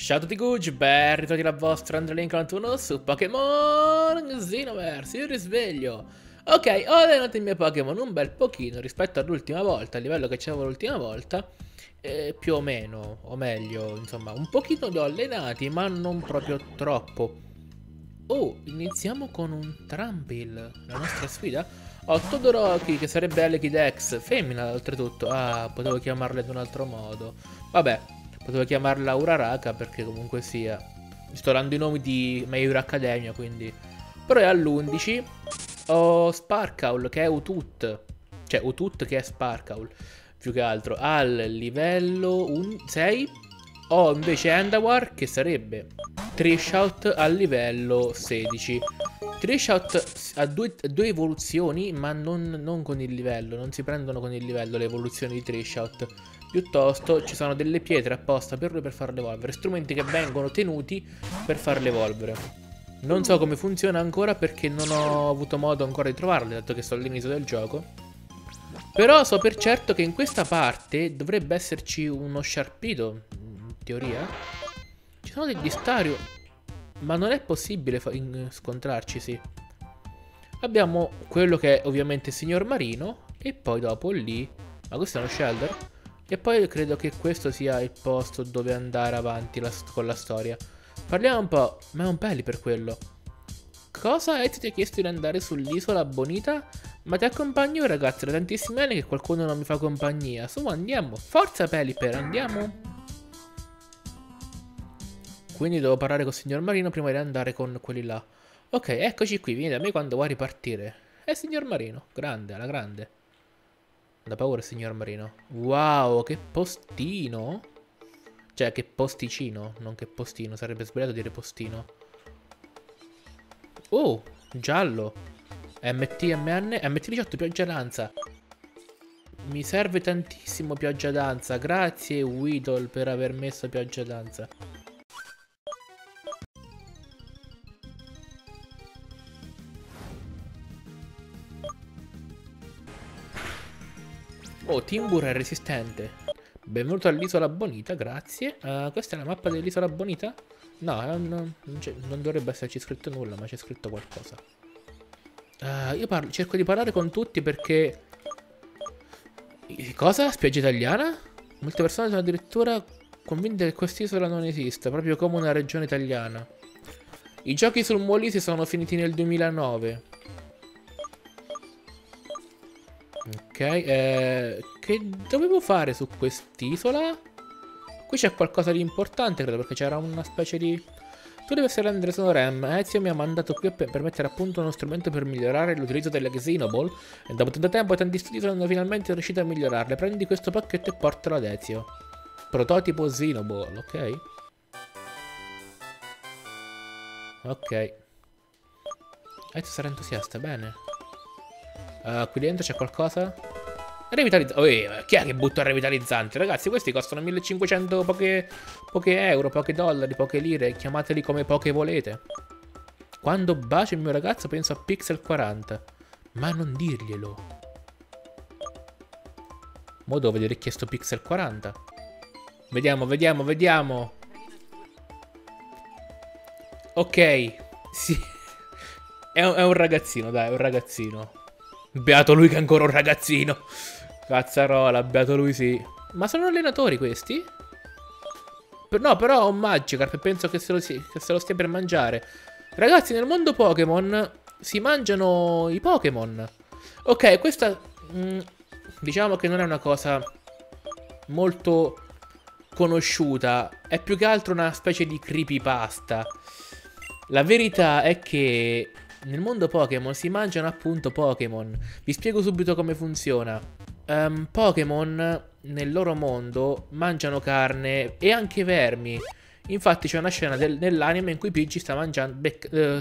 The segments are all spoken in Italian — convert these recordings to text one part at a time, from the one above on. Ciao a tutti Gucci, ben ritrovati alla vostra AndreLink91 su Pokémon Xenoverse, io risveglio. Ok, ho allenato il mio Pokémon un bel pochino rispetto all'ultima volta, al livello che c'avevo l'ultima volta, più o meno, o meglio, insomma, un pochino li ho allenati, ma non proprio troppo. Oh, iniziamo con un Trampil, la nostra sfida. Ho Todoroki, che sarebbe Alekidex, femmina oltretutto. Ah, potevo chiamarla in un altro modo. Vabbè, potevo chiamarla Uraraka perché comunque sia, sto dando i nomi di My Hero Academia, quindi. Però è all'11. Ho Sparkle, che è Utut, cioè Utut che è Sparkle, più che altro, al livello 6. Ho invece Andawar, che sarebbe Trishot, al livello 16. Trishot ha due evoluzioni, ma non con il livello, non si prendono con il livello le evoluzioni di Trishot. Piuttosto ci sono delle pietre apposta per lui per farle evolvere, strumenti che vengono tenuti per farle evolvere. Non so come funziona ancora perché non ho avuto modo ancora di trovarle, dato che sono all'inizio del gioco. Però so per certo che in questa parte dovrebbe esserci uno Sharpedo, in teoria. Ci sono degli Stario, ma non è possibile scontrarci, sì. Abbiamo quello che è ovviamente il signor Marino, e poi dopo lì... Ma questo è uno Shelder? E poi credo che questo sia il posto dove andare avanti con la storia. Parliamo un po', ma è un peli per quello. Cosa? Ezio ti ha chiesto di andare sull'isola bonita? Ma ti accompagno ragazzi, da tantissimi anni che qualcuno non mi fa compagnia. Su, andiamo. Forza Pelipper, andiamo. Quindi devo parlare col signor Marino prima di andare con quelli là. Ok, eccoci qui, vieni da me quando vuoi ripartire. Signor Marino, grande, alla grande. Da paura signor Marino. Wow, che postino. Cioè, che posticino, non che postino, sarebbe sbagliato dire postino. Oh, giallo. MTMN, MT18, pioggia danza. Mi serve tantissimo pioggia danza. Grazie Weedle per aver messo pioggia danza. Oh, Timbur è resistente. Benvenuto all'isola bonita, grazie. Questa è la mappa dell'isola bonita? No, non dovrebbe esserci scritto nulla, ma c'è scritto qualcosa. Io cerco di parlare con tutti perché... Cosa? Spiaggia italiana? Molte persone sono addirittura convinte che quest'isola non esista, proprio come una regione italiana. I giochi sul Molise sono finiti nel 2009. Ok, che dovevo fare su quest'isola? Qui c'è qualcosa di importante, credo, perché c'era una specie di... Tu devi essere Andreson Rem. Ezio mi ha mandato qui per mettere a punto uno strumento per migliorare l'utilizzo delle Xenobol. E dopo tanto tempo tanti studi sono finalmente riusciti a migliorarle. Prendi questo pacchetto e portalo ad Ezio. Prototipo Xenobol, ok? Ok. Ezio sarà entusiasta, bene. Qui dentro c'è qualcosa? Revitalizzante. Chi è che butta il revitalizzante? Ragazzi, questi costano 1500 poche euro, poche dollari, poche lire. Chiamateli come poche volete. Quando bacio il mio ragazzo penso a Pixel 40. Ma non dirglielo. Mo dove gli ho richiesto Pixel 40. Vediamo. Ok. Sì. È un ragazzino, dai, è un ragazzino. Beato lui che è ancora un ragazzino. Cazzarola, beato lui sì. Ma sono allenatori questi? No, però ho un Magikarp e penso che se lo stia per mangiare. Ragazzi, nel mondo Pokémon si mangiano i Pokémon. Ok, questa diciamo che non è una cosa molto conosciuta. È più che altro una specie di creepypasta. La verità è che... nel mondo Pokémon si mangiano appunto Pokémon. Vi spiego subito come funziona. Pokémon nel loro mondo mangiano carne e anche vermi. Infatti c'è una scena nell'anime in cui Pidgey sta mangiando...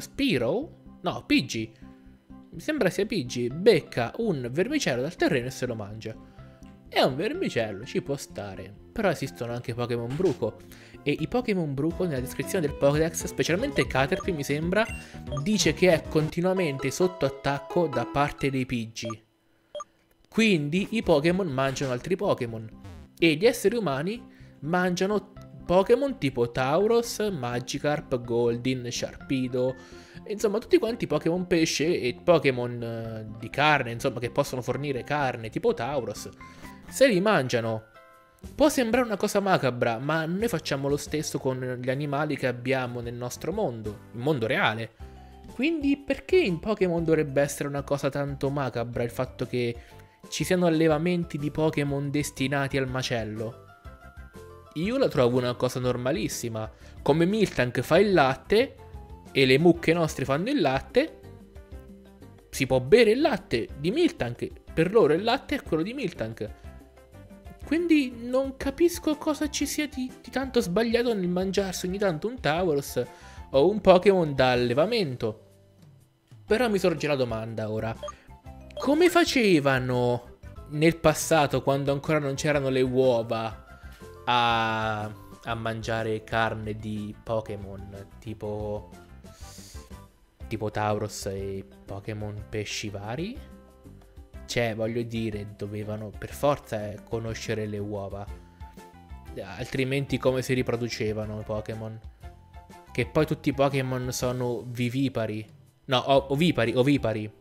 Spiro? No, Pidgey. Mi sembra sia Pidgey. Becca un vermicello dal terreno e se lo mangia. È un vermicello, ci può stare. Però esistono anche Pokémon Bruco. E i Pokémon Bruco nella descrizione del Pokédex, specialmente Caterpie mi sembra, dice che è continuamente sotto attacco da parte dei Pidgey. Quindi i Pokémon mangiano altri Pokémon. E gli esseri umani mangiano Pokémon tipo Tauros, Magikarp, Goldin, Sharpedo, insomma tutti quanti Pokémon pesce e Pokémon di carne, insomma, che possono fornire carne tipo Tauros, se li mangiano. Può sembrare una cosa macabra, ma noi facciamo lo stesso con gli animali che abbiamo nel nostro mondo, il mondo reale. Quindi perché in Pokémon dovrebbe essere una cosa tanto macabra il fatto che ci siano allevamenti di Pokémon destinati al macello? Io la trovo una cosa normalissima. Come Miltank fa il latte e le mucche nostre fanno il latte, si può bere il latte di Miltank, per loro il latte è quello di Miltank. Quindi non capisco cosa ci sia di tanto sbagliato nel mangiarsi ogni tanto un Tauros o un Pokémon da allevamento. Però mi sorge la domanda ora. Come facevano nel passato, quando ancora non c'erano le uova, a mangiare carne di Pokémon tipo Tauros e Pokémon pesci vari? Cioè, voglio dire, dovevano per forza conoscere le uova, altrimenti come si riproducevano i Pokémon? Che poi tutti i Pokémon sono vivipari, no, ovipari,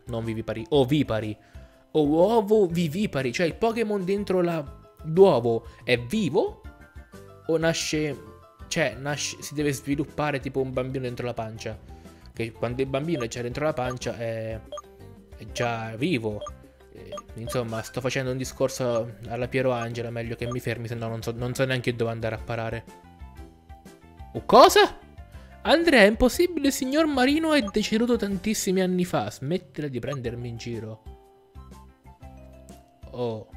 non vivipari, ovipari, ovo vivipari, cioè il Pokémon dentro l'uovo è vivo o nasce, si deve sviluppare tipo un bambino dentro la pancia, che quando il bambino è già dentro la pancia è già vivo. Insomma, sto facendo un discorso alla Piero Angela, meglio che mi fermi, se no non so neanche dove andare a parare. O cosa? Andrea, è impossibile, il signor Marino è deceduto tantissimi anni fa, smettila di prendermi in giro. Oh,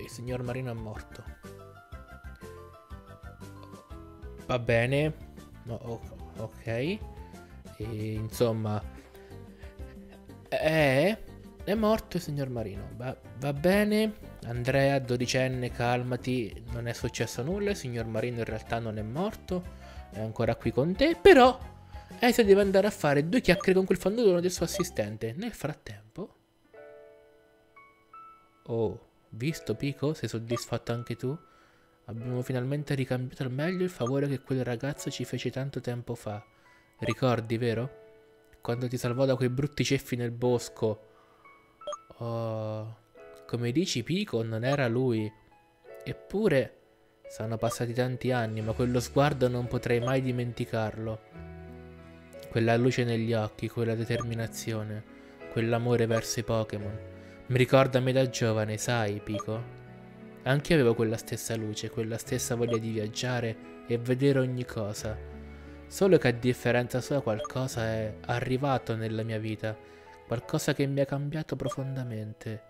il signor Marino è morto. Va bene, ok. E, insomma, è morto il signor Marino. Va bene, Andrea, dodicenne, calmati, non è successo nulla, il signor Marino in realtà non è morto, è ancora qui con te, però Ezio deve andare a fare due chiacchiere con quel fandolino del suo assistente. Nel frattempo, oh, visto Pico, sei soddisfatto anche tu? Abbiamo finalmente ricambiato al meglio il favore che quel ragazzo ci fece tanto tempo fa. Ricordi, vero? Quando ti salvò da quei brutti ceffi nel bosco. Oh, come dici Pico, non era lui. Eppure sono passati tanti anni, ma quello sguardo non potrei mai dimenticarlo. Quella luce negli occhi, quella determinazione, quell'amore verso i Pokémon. Mi ricorda me da giovane, sai Pico? Anch'io avevo quella stessa luce, quella stessa voglia di viaggiare e vedere ogni cosa. Solo che a differenza sua qualcosa è arrivato nella mia vita, qualcosa che mi ha cambiato profondamente,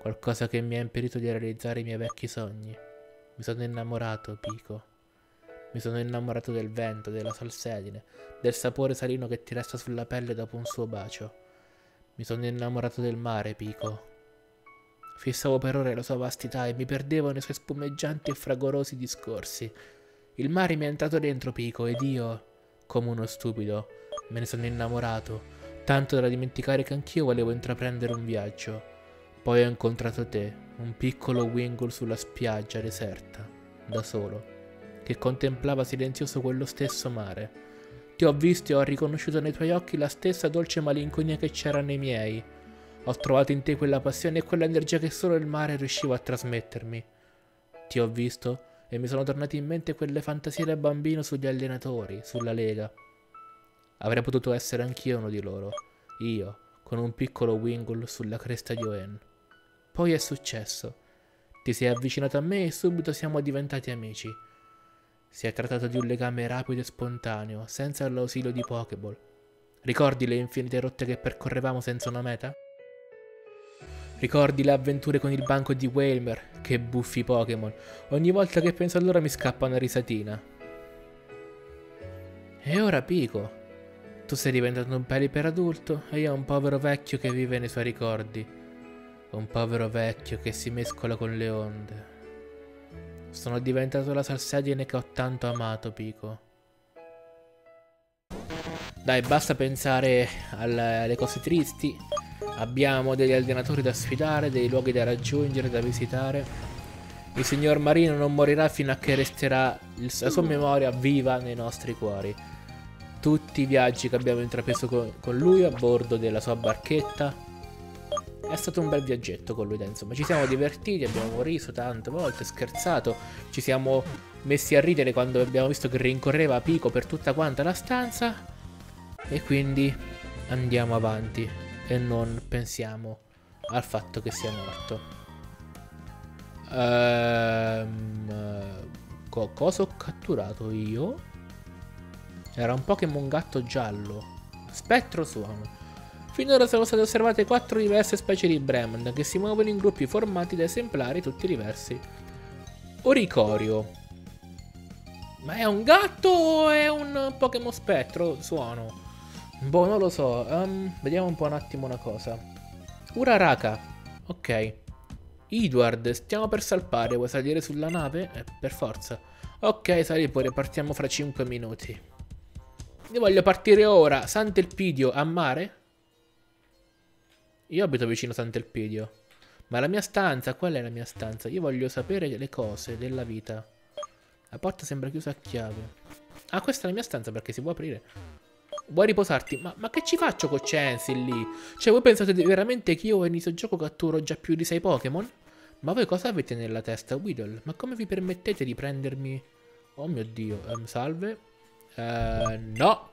qualcosa che mi ha impedito di realizzare i miei vecchi sogni. Mi sono innamorato, Pico. Mi sono innamorato del vento, della salsedine, del sapore salino che ti resta sulla pelle dopo un suo bacio. Mi sono innamorato del mare, Pico. Fissavo per ore la sua vastità e mi perdevo nei suoi spumeggianti e fragorosi discorsi. Il mare mi è entrato dentro, Pico, ed io, come uno stupido, me ne sono innamorato, tanto da dimenticare che anch'io volevo intraprendere un viaggio. Poi ho incontrato te, un piccolo Wingull sulla spiaggia deserta, da solo, che contemplava silenzioso quello stesso mare. Ti ho visto e ho riconosciuto nei tuoi occhi la stessa dolce malinconia che c'era nei miei. Ho trovato in te quella passione e quell'energia che solo il mare riusciva a trasmettermi. Ti ho visto e mi sono tornate in mente quelle fantasie da bambino sugli allenatori, sulla Lega. Avrei potuto essere anch'io uno di loro, io, con un piccolo Wingull sulla cresta di Oen. Poi è successo. Ti sei avvicinato a me e subito siamo diventati amici. Si è trattato di un legame rapido e spontaneo, senza l'ausilio di Pokéball. Ricordi le infinite rotte che percorrevamo senza una meta? Ricordi le avventure con il banco di Wailmer? Che buffi Pokémon. Ogni volta che penso a loro mi scappa una risatina. E ora Pico, tu sei diventato un bel iperadulto e io un povero vecchio che vive nei suoi ricordi. Un povero vecchio che si mescola con le onde. Sono diventato la salsedine che ho tanto amato, Pico. Dai, basta pensare alle cose tristi. Abbiamo degli allenatori da sfidare, dei luoghi da raggiungere, da visitare. Il signor Marino non morirà fino a che resterà la sua memoria viva nei nostri cuori. Tutti i viaggi che abbiamo intrapreso con lui a bordo della sua barchetta. È stato un bel viaggetto con lui, insomma. Ci siamo divertiti, abbiamo riso tante volte, scherzato. Ci siamo messi a ridere quando abbiamo visto che rincorreva Pico per tutta quanta la stanza. E quindi andiamo avanti e non pensiamo al fatto che sia morto. Cosa ho catturato io? Era un Pokémon gatto giallo. Spettro suono. Finora sono state osservate 4 diverse specie di Bremond che si muovono in gruppi formati da esemplari tutti diversi. Oricorio. Ma è un gatto o è un Pokémon spettro suono? Boh, non lo so. Vediamo un po' un attimo una cosa. Uraraka. Ok. Edward, stiamo per salpare, vuoi salire sulla nave? Per forza. Ok, sali pure, partiamo fra 5 minuti. Io voglio partire ora. Sant'Elpidio a mare? Io abito vicino a Sant'Elpidio. Ma la mia stanza, qual è la mia stanza? Io voglio sapere le cose della vita. La porta sembra chiusa a chiave. Ah, questa è la mia stanza perché si può aprire. Vuoi riposarti? Ma che ci faccio con Censi lì? Cioè, voi pensate veramente che io all'inizio gioco catturo già più di 6 Pokémon? Ma voi cosa avete nella testa, Weedle? Ma come vi permettete di prendermi... Oh mio Dio, salve. No.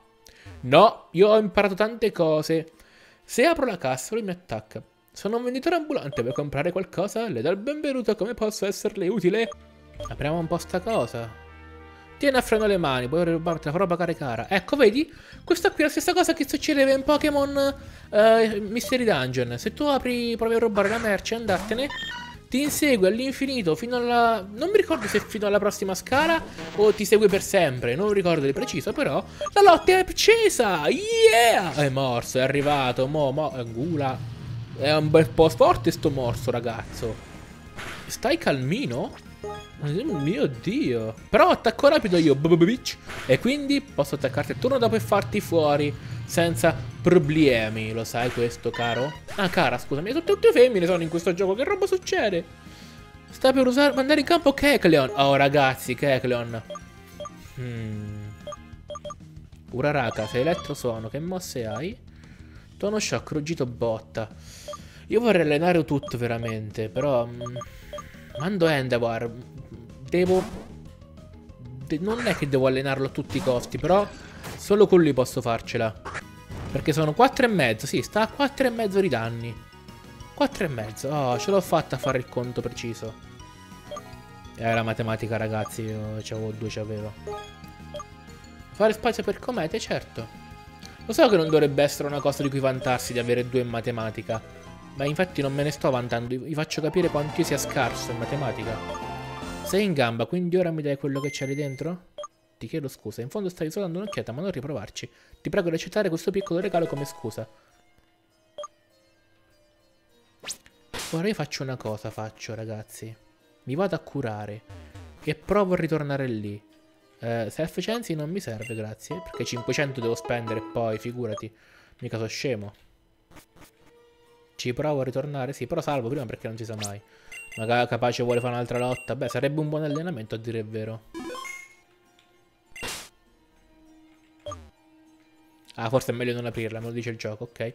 No, io ho imparato tante cose. Se apro la cassa, lui mi attacca. Sono un venditore ambulante, per comprare qualcosa? Le do il benvenuto, come posso esserle utile? Apriamo un po' sta cosa. Tieni a freno le mani, puoi rubarti la roba cara. Ecco, vedi? Questa qui è la stessa cosa che succedeva in Pokémon Mystery Dungeon. Se tu apri, provi a rubare la merce e andartene... Ti insegue all'infinito fino alla... Non mi ricordo se fino alla prossima scala o ti segue per sempre, non ricordo di preciso, però... La lotta è accesa! Yeah! È morso, è arrivato, Gula. È un bel po' forte sto morso, ragazzo. Stai calmino? Mio Dio. Però attacco rapido io, e quindi posso attaccarti il turno dopo e farti fuori senza problemi, lo sai questo, caro? Ah, cara, scusami, tutte femmine sono in questo gioco, che roba succede? Sta per usare, mandare in campo Kecleon. Oh, ragazzi, Kecleon. Uraraka, sei elettrosuono, che mosse hai? Tono shock, ruggito botta. Io vorrei allenare tutto veramente, però... Mando Endeavor. Non è che devo allenarlo a tutti i costi, però... Solo con lui posso farcela. Perché sono 4,5. Sì, sta a 4,5 di danni. 4,5. Oh, ce l'ho fatta a fare il conto preciso. La matematica, ragazzi. Io c'avevo 2, c'avevo. Fare spazio per comete, certo. Lo so che non dovrebbe essere una cosa di cui vantarsi di avere 2 in matematica. Ma infatti non me ne sto vantando. Vi faccio capire quanto io sia scarso in matematica. Sei in gamba, quindi ora mi dai quello che c'è lì dentro? Ti chiedo scusa, in fondo stavi solo dando un'occhiata, ma non riprovarci. Ti prego di accettare questo piccolo regalo come scusa. Ora io faccio una cosa, ragazzi. Mi vado a curare. E provo a ritornare lì. Self-censi non mi serve, grazie. Perché 500 devo spendere poi, figurati. Mica so scemo. Ci provo a ritornare, sì, però salvo prima perché non si sa mai. Magari capace vuole fare un'altra lotta. Beh, sarebbe un buon allenamento a dire il vero. Ah, forse è meglio non aprirla, me lo dice il gioco, ok.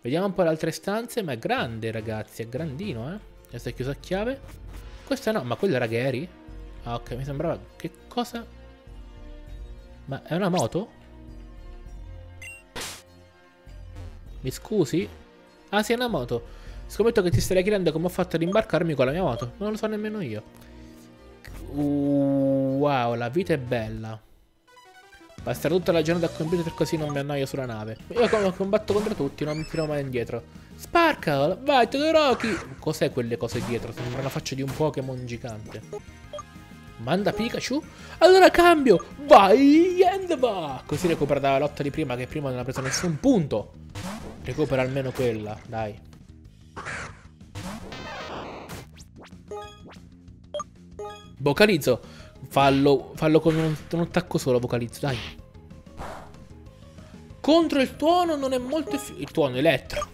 Vediamo un po' le altre stanze, ma è grande, ragazzi, è grandino, eh. Questa è chiusa a chiave. Questa no, ma quella era Gary? Ah, ok, mi sembrava... Che cosa? Ma è una moto? Mi scusi? Ah, sì, è una moto. Scommetto che ti stai chiedendo come ho fatto ad imbarcarmi con la mia moto. Non lo so nemmeno io. Wow, la vita è bella. Basterà tutta la giornata a computer così non mi annoio sulla nave. Io combatto contro tutti, non mi tiro mai indietro. Sparkle, vai Todoroki! Cos'è quelle cose dietro? Sembra la faccia di un Pokémon gigante. Manda Pikachu? Allora cambio! Vai, Endeavor! Così recupera la lotta di prima, che prima non ha preso nessun punto. Recupera almeno quella, dai. Vocalizzo. Fallo con un attacco solo, vocalizzo, dai. Contro il tuono non è molto efficace. Il tuono elettro.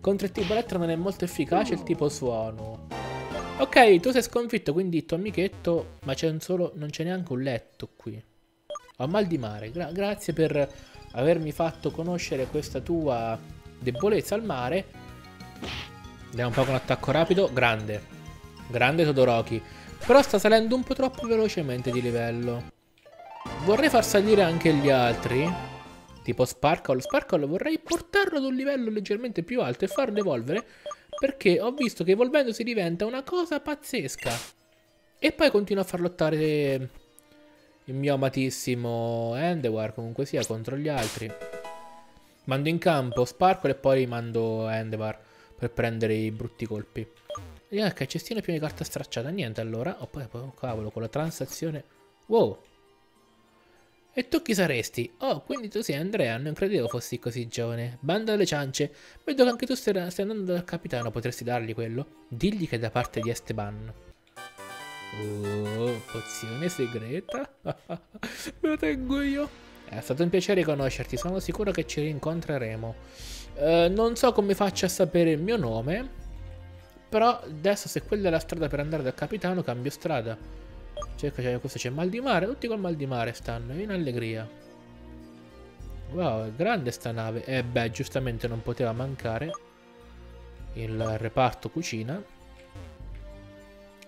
Contro il tipo elettro non è molto efficace il tipo suono. Ok, tu sei sconfitto, quindi il tuo amichetto... Ma c'è non c'è neanche un letto qui. Ho mal di mare. Grazie per avermi fatto conoscere questa tua debolezza al mare. Andiamo un po' con l'attacco rapido. Grande. Grande Todoroki. Però sta salendo un po' troppo velocemente di livello. Vorrei far salire anche gli altri. Tipo Sparkle. Sparkle vorrei portarlo ad un livello leggermente più alto e farlo evolvere. Perché ho visto che evolvendosi diventa una cosa pazzesca. E poi continuo a far lottare il mio amatissimo Endeavour, comunque sia, contro gli altri. Mando in campo Sparkle e poi mando Endeavour per prendere i brutti colpi. Vediamo che cestino più di carta stracciata. Niente allora. Oh, poi, cavolo, con la transazione. Wow. E tu chi saresti? Oh, quindi tu sei Andrea, non credevo fossi così giovane. Banda alle ciance. Vedo che anche tu stai andando dal capitano, potresti dargli quello? Digli che è da parte di Esteban. Oh, pozione segreta? Me lo tengo io. È stato un piacere conoscerti, sono sicuro che ci rincontreremo. Non so come faccia a sapere il mio nome, però adesso se quella è la strada per andare dal capitano, cambio strada. Cioè, questo c'è mal di mare, tutti col mal di mare stanno, in allegria. Wow, è grande sta nave. E beh, giustamente non poteva mancare il reparto cucina.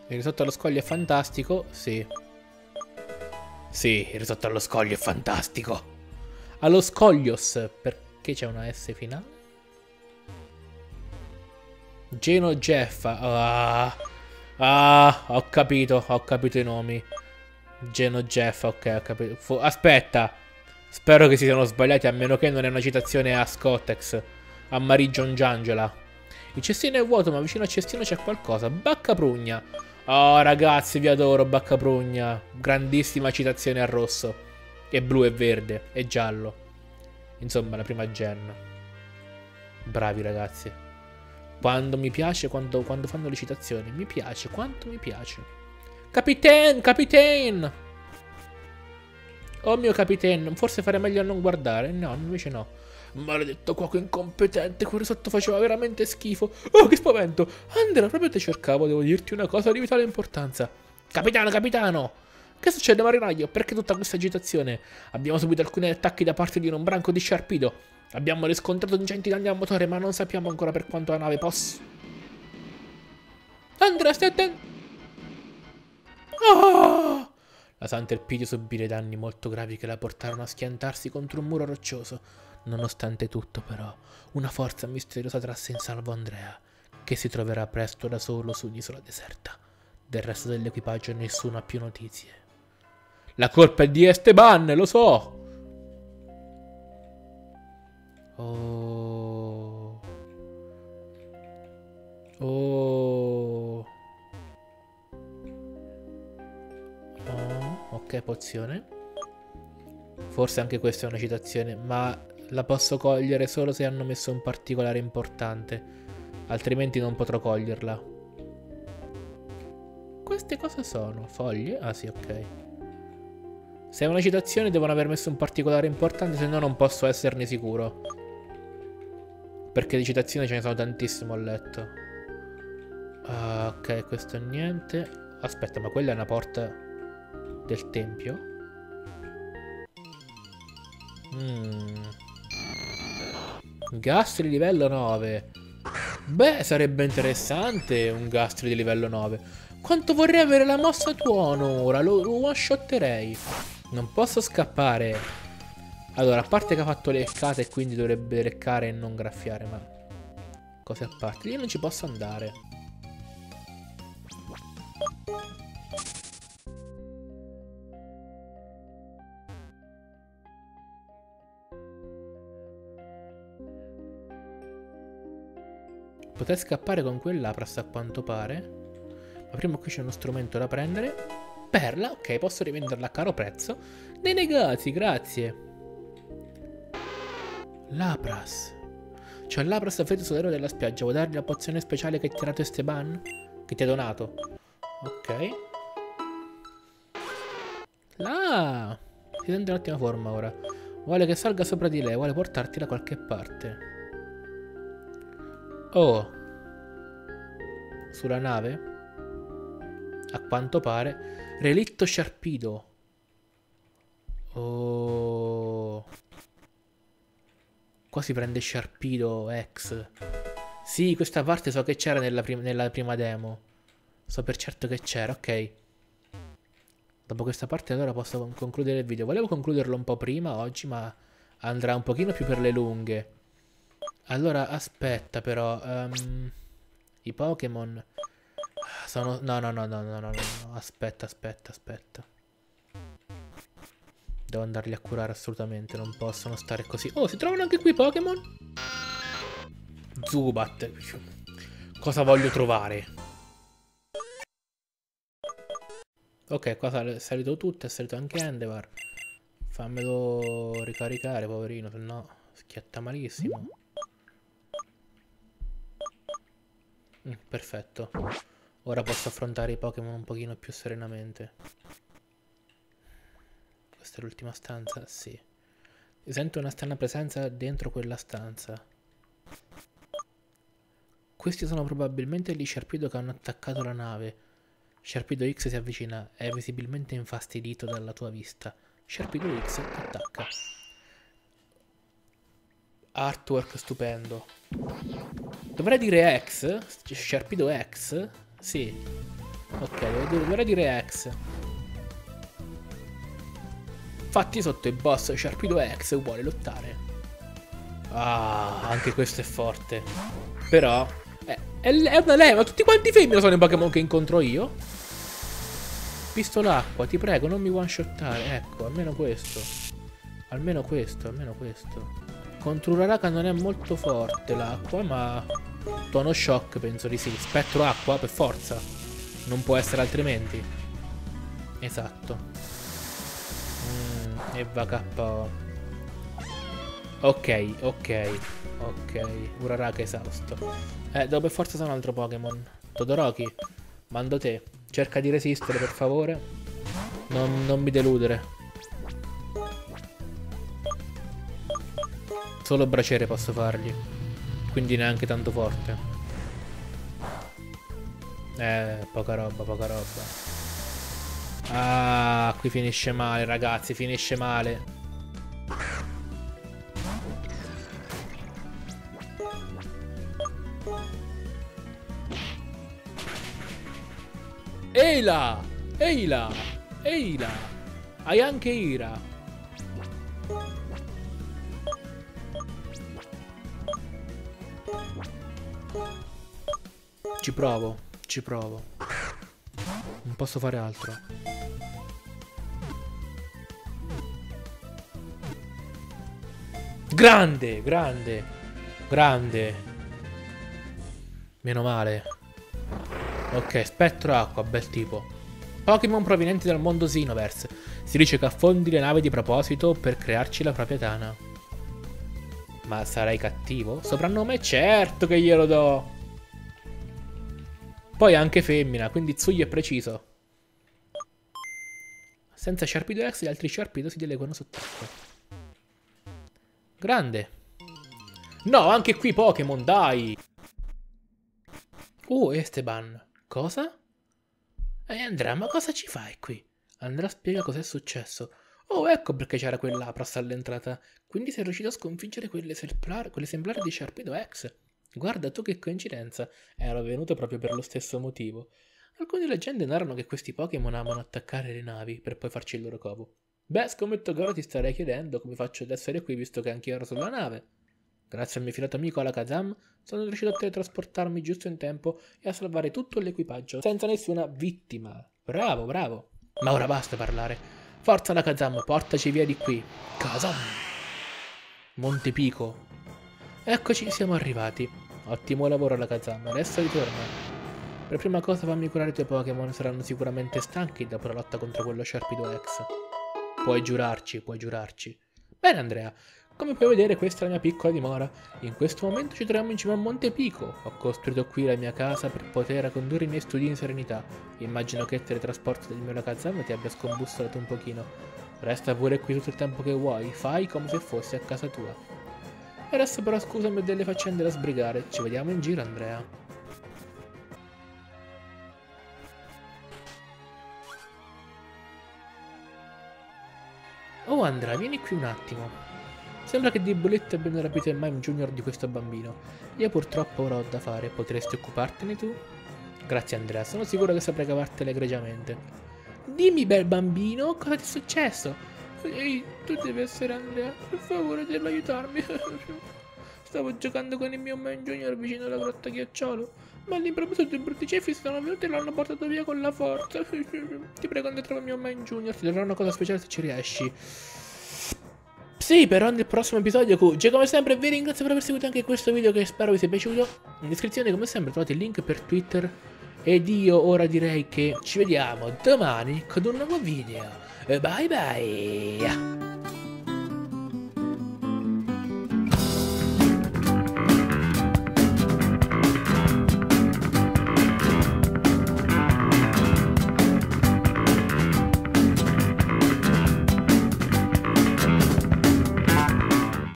Il risotto allo scoglio è fantastico, sì. Sì, il risotto allo scoglio è fantastico. Allo scoglios, perché c'è una S finale? Genogeffa. Ah, ho capito i nomi. Genogeff, ok, ho capito. Aspetta. Spero che si siano sbagliati, a meno che non è una citazione a Scottex, a Marie Giorgiangela. Il cestino è vuoto, ma vicino al cestino c'è qualcosa. Baccaprugna. Oh, ragazzi, vi adoro, Baccaprugna. Grandissima citazione a rosso. E blu e verde e giallo. Insomma, la prima gen. Bravi, ragazzi. Quando mi piace, quando fanno le citazioni. Mi piace, quanto mi piace. Capitan, Capitan! Oh mio Capitan, forse farei meglio a non guardare. No, invece no. Maledetto cuoco incompetente, quel risotto faceva veramente schifo. Oh, che spavento! Andrea, proprio te cercavo, devo dirti una cosa di vitale importanza. Capitano, capitano! Che succede, marinaio? Perché tutta questa agitazione? Abbiamo subito alcuni attacchi da parte di un branco di Sharpedo. Abbiamo riscontrato ingenti danni al motore, ma non sappiamo ancora per quanto la nave possa. Andrea, stai attento! Oh! La Santerpidio subì danni molto gravi che la portarono a schiantarsi contro un muro roccioso. Nonostante tutto, però, una forza misteriosa trasse in salvo Andrea, che si troverà presto da solo su un'isola deserta. Del resto dell'equipaggio nessuno ha più notizie. La colpa è di Esteban, lo so! Oh. Oh. Oh. Ok, pozione. Forse anche questa è una citazione, ma la posso cogliere solo se hanno messo un particolare importante. Altrimenti non potrò coglierla. Queste cosa sono? Foglie? Ah sì, ok. Se è una citazione devono aver messo un particolare importante, se no non posso esserne sicuro. Perché di citazioni ce ne sono tantissime, ho letto. Ok, questo è niente. Aspetta, ma quella è una porta del tempio? Gastri di livello 9. Beh, sarebbe interessante un gastri di livello 9. Quanto vorrei avere la mossa tuono ora, lo one-shotterei. Non posso scappare. Allora, a parte che ha fatto le leccate e quindi dovrebbe leccare e non graffiare, ma... cose a parte. Io non ci posso andare. Potrei scappare con quell'apras a quanto pare. Ma prima qui c'è uno strumento da prendere. Perla, ok, posso rivenderla a caro prezzo. Dei negozi, grazie. Lapras. C'è Lapras affetto sull'ero della spiaggia. Vuoi dargli la pozione speciale che ti ha dato Esteban? Che ti ha donato. Ok. Ah! Si sente in ottima forma ora. Vuole che salga sopra di lei. Vuole portarti da qualche parte. Oh. Sulla nave? a quanto pare. Relitto Sharpedo. Oh. Qua si prende Sharpedo X. Sì, questa parte so che c'era nella prima demo. So per certo che c'era, ok. Dopo questa parte allora posso concludere il video. Volevo concluderlo un po' prima oggi, ma andrà un pochino più per le lunghe. Allora, aspetta però. I Pokémon sono... No. Aspetta. Devo andarli a curare assolutamente. Non possono stare così. Oh, si trovano anche qui Pokémon? Zubat. Cosa voglio trovare? Ok, qua è salito tutto. È salito anche Endeavor. Fammelo ricaricare, poverino. Se no, schiatta malissimo. Perfetto. Ora posso affrontare i Pokémon un pochino più serenamente. Questa è l'ultima stanza? Sì. Sento una strana presenza dentro quella stanza. Questi sono probabilmente gli Sharpedo che hanno attaccato la nave. Sharpedo X si avvicina. È visibilmente infastidito dalla tua vista. Sharpedo X attacca. Artwork stupendo. Dovrei dire X? Sharpedo X? Sì. Ok, dovrei dire X. Fatti sotto il boss Sharpedo X vuole lottare. Ah, anche questo è forte. Però... è una leva, tutti quanti femmine sono i Pokémon che incontro io. Pistola acqua, ti prego, non mi one shottare. Ecco, almeno questo. Almeno questo. Contro Uraraka non è molto forte l'acqua, ma... Tono shock, penso di sì. Spettro acqua, per forza. Non può essere altrimenti. Esatto. E va KO. Ok. Uraraka esausto. Devo per forza usare un altro Pokémon. Todoroki, mando te. Cerca di resistere, per favore. Non mi deludere. Solo braciere posso fargli. Quindi neanche tanto forte. Poca roba. Ah, qui finisce male, ragazzi. Finisce male. Eila! Hai anche Ira. Ci provo. Non posso fare altro. Grande. Meno male. Ok, spettro acqua, bel tipo. Pokémon provenienti dal mondo Xenoverse. Si dice che affondi le navi di proposito per crearci la propria tana. Ma sarai cattivo? Soprannome? Certo che glielo do. Poi anche femmina, quindi Tsuyu è preciso. Senza Sharpedo X gli altri Sharpedo si deleguano sott'acqua. Grande. No, anche qui Pokémon, dai. Esteban. Cosa? Andrea, ma cosa ci fai qui? Andrea spiega cos'è successo. Oh, ecco perché c'era quell'Apras all'entrata. Quindi sei riuscito a sconfiggere quell'esemplare di Sharpedo X. Guarda tu che coincidenza, ero venuto proprio per lo stesso motivo. Alcune leggende narrano che questi Pokémon amano attaccare le navi per poi farci il loro covo. Beh, scommetto che ora ti starei chiedendo come faccio ad essere qui visto che anch'io ero sulla nave. Grazie al mio fidato amico Alakazam sono riuscito a teletrasportarmi giusto in tempo e a salvare tutto l'equipaggio senza nessuna vittima. Bravo. Ma ora basta parlare. Forza Alakazam, portaci via di qui. Kazam! Monte Pico. Eccoci, siamo arrivati. Ottimo lavoro Alakazam, adesso ritorna. Per prima cosa fammi curare i tuoi Pokémon, saranno sicuramente stanchi dopo la lotta contro quello Sharpedo X. Puoi giurarci. Bene Andrea, come puoi vedere questa è la mia piccola dimora. In questo momento ci troviamo in cima a Monte Pico. Ho costruito qui la mia casa per poter condurre i miei studi in serenità. Immagino che il teletrasporto del mio Alakazam ti abbia scombussolato un pochino. Resta pure qui tutto il tempo che vuoi, fai come se fossi a casa tua. Adesso però scusami, ho delle faccende da sbrigare. Ci vediamo in giro, Andrea. Oh Andrea, vieni qui un attimo. Sembra che di bollette abbiano rapito il Mime Junior di questo bambino. Io purtroppo ora ho da fare, potresti occupartene tu? Grazie Andrea, sono sicuro che saprai cavartela egregiamente. Dimmi bel bambino, cosa ti è successo? Ehi, tu devi essere Andrea, per favore devi aiutarmi. Stavo giocando con il mio Mime Junior vicino alla grotta ghiacciolo, ma all'improvviso due brutti cefi sono venuti e l'hanno portato via con la forza. Ti prego, andate a trovare il mio Mime Junior, ti darò una cosa speciale se ci riesci. Sì, però nel prossimo episodio QG, come sempre vi ringrazio per aver seguito anche questo video che spero vi sia piaciuto. In descrizione come sempre trovate il link per Twitter ed io ora direi che ci vediamo domani con un nuovo video. Bye bye.